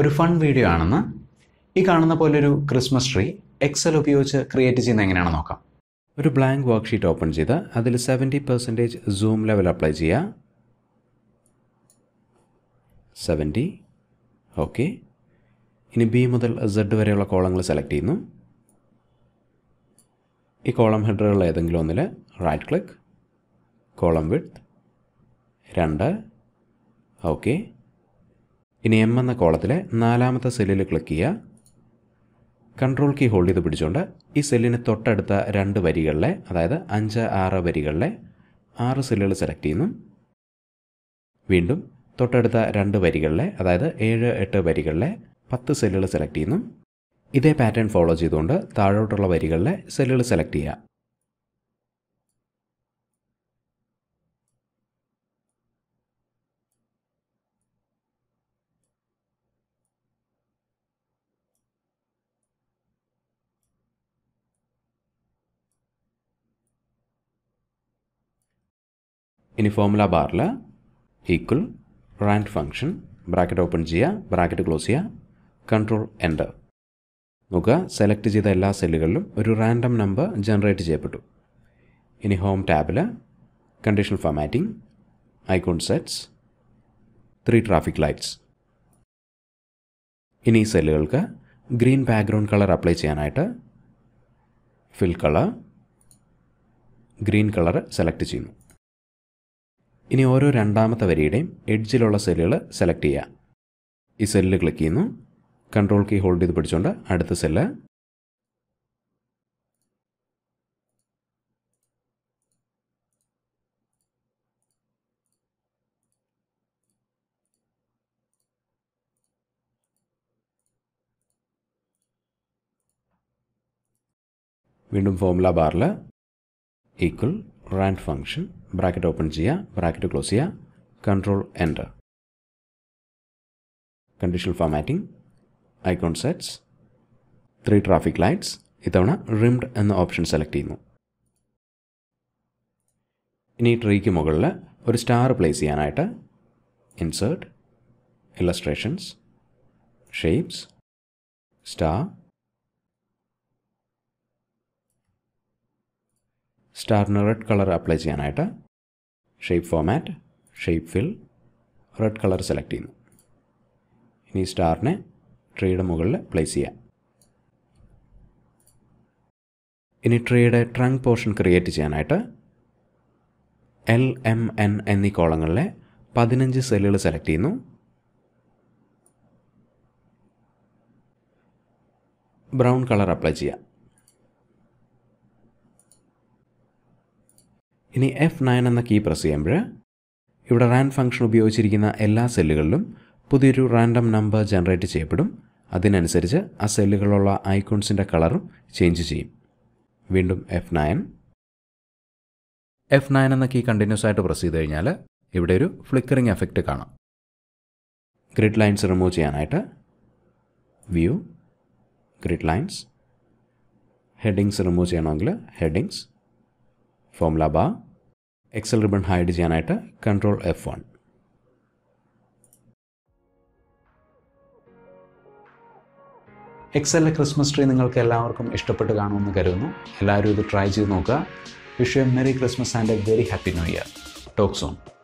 ഒരു fun video ആണെന്ന് ഈ കാണുന്ന പോലെ ഒരു ക്രിസ്മസ് ട്രീ എക്സൽ ഉപയോഗിച്ച് ക്രിയേറ്റ് ചെയ്യുന്നത് എങ്ങനെയാണെന്ന് നോക്കാം. ഒരു ബ്ലാങ്ക് വർക്ക്ഷീറ്റ് ഓപ്പൺ ചെയ്ത് അതിൽ 70% സൂം ലെവൽ അപ്ലൈ ചെയ്യുക. 70 ഓക്കെ. ഇനി ബി മുതൽ സെഡ് വരെയുള്ള കോളങ്ങൾ സെലക്ട് ചെയ്യുന്നു. ഈ കോളം ഹെഡറുകൾ ഏതെങ്കിലും ഒന്നിൽ right click, column width 2 okay. ഇനി എം എന്ന കോളത്തിലെ 4ാമത്തെ സെല്ലിൽ ക്ലിക്ക് ചെയ്യുക. കൺട്രോൾ കീ ഹോൾഡ് ചെയ്ത് പിടിച്ചുകൊണ്ട് ഈ സെല്ലിന് തൊട്ടടുത്ത 2 വരികളിലെ, അതായത് 5, 6 വരികളിലെ 6 സെല്ലുകൾ സെലക്ട് ചെയ്യുന്നു. വീണ്ടും തൊട്ടടുത്ത 2 വരികളിലെ, അതായത് 7, 8 വരികളിലെ 10 സെല്ലുകൾ സെലക്ട് ചെയ്യുന്നു. ഇതേ പാറ്റേൺ ഫോളോ ചെയ്തുകൊണ്ട് താഴോട്ടുള്ള വരികളിലെ സെല്ലുകൾ സെലക്ട് ചെയ്യുക. ഇനി ഫോർമുല ബാറിൽ equal rand function, bracket open ചെയ്യുക, ബ്രാക്കറ്റ് ക്ലോസ് ചെയ്യുക, കൺട്രോൾ എൻ്റർ. നോക്കുക, സെലക്ട് ചെയ്ത എല്ലാ സെല്ലുകളിലും ഒരു റാൻഡം നമ്പർ ജനറേറ്റ് ചെയ്യപ്പെട്ടു. ഇനി ഹോം ടാബിൽ conditional formatting, icon sets, 3 traffic lights. ഇനി ഈ സെല്ലുകൾക്ക് ഗ്രീൻ ബാക്ക്ഗ്രൗണ്ട് കളർ അപ്ലൈ ചെയ്യാനായിട്ട് fill colour, green colour select ചെയ്യുന്നു. ഇനി ഓരോ 2ാമത്തെ വരിയുടെയും എഡ്ജിലുള്ള സെല്ലുകൾ സെലക്ട് ചെയ്യുക. ഈ സെല്ലിൽ ക്ലിക്ക് ചെയ്യുന്നു. കൺട്രോൾ കീ ഹോൾഡ് ചെയ്ത് പിടിച്ചുകൊണ്ട് അടുത്ത സെല്ല്, വീണ്ടും ഫോർമുല ബാറിൽ equal rand function, bracket open ചെയ്യുക, ബ്രാക്കറ്റ് ക്ലോസ് ചെയ്യുക, control enter. Conditional formatting, icon sets, 3 traffic lights. ഇത്തവണ റിംഡ് എന്ന ഓപ്ഷൻ സെലക്ട് ചെയ്യുന്നു. ഇനി ട്രീക്ക് മുകളിൽ ഒരു സ്റ്റാർ പ്ലേസ് ചെയ്യാനായിട്ട് ഇൻസേർട്ട്, ഇല്ലസ്ട്രേഷൻസ്, ഷേപ്സ്, സ്റ്റാർ. സ്റ്റാറിന് റെഡ് കളർ അപ്ലൈ ചെയ്യാനായിട്ട് shape format, shape fill, red colour select ചെയ്യുന്നു. ഇനി സ്റ്റാറിനെ ട്രീയുടെ മുകളിൽ പ്ലേസ് ചെയ്യാം. ഇനി ട്രീയുടെ ട്രങ്ക് പോർഷൻ ക്രിയേറ്റ് ചെയ്യാനായിട്ട് LMN എന്നീ കോളങ്ങളിലെ 15 സെല്ലുകൾ സെലക്ട് ചെയ്യുന്നു. ബ്രൗൺ കളർ അപ്ലൈ ചെയ്യാം. ഇനി F9 എന്ന കീ പ്രസ് ചെയ്യുമ്പോൾ ഇവിടെ റാൻഡ് ഫംഗ്ഷൻ ഉപയോഗിച്ചിരിക്കുന്ന എല്ലാ സെല്ലുകളിലും പുതിയൊരു റാൻഡം നമ്പർ ജനറേറ്റ് ചെയ്യപ്പെടും. അതിനനുസരിച്ച് ആ സെല്ലുകളുള്ള ഐക്കോൺസിൻ്റെ കളറും ചേഞ്ച് ചെയ്യും. വീണ്ടും F9 എന്ന കീ കണ്ടിന്യൂസ് ആയിട്ട് പ്രസ് ചെയ്ത് കഴിഞ്ഞാൽ ഇവിടെ ഒരു ഫ്ലിക്കറിംഗ് എഫക്റ്റ് കാണാം. ഗ്രിഡ് ലൈൻസ് റിമൂവ് ചെയ്യാനായിട്ട് view, grid lines. Headings remove ചെയ്യണമെങ്കിൽ headings, formula bar, Excel ribbon hide ചെയ്യാനായിട്ട് കൺട്രോൾ F1. എക്സലിലെ ക്രിസ്മസ് ട്രീ നിങ്ങൾക്ക് എല്ലാവർക്കും ഇഷ്ടപ്പെട്ട് കാണുമെന്ന് കരുതുന്നു. എല്ലാവരും ഇത് ട്രൈ ചെയ്ത് നോക്കുക. Wish you a merry Christmas and a very happy new year. Talk soon.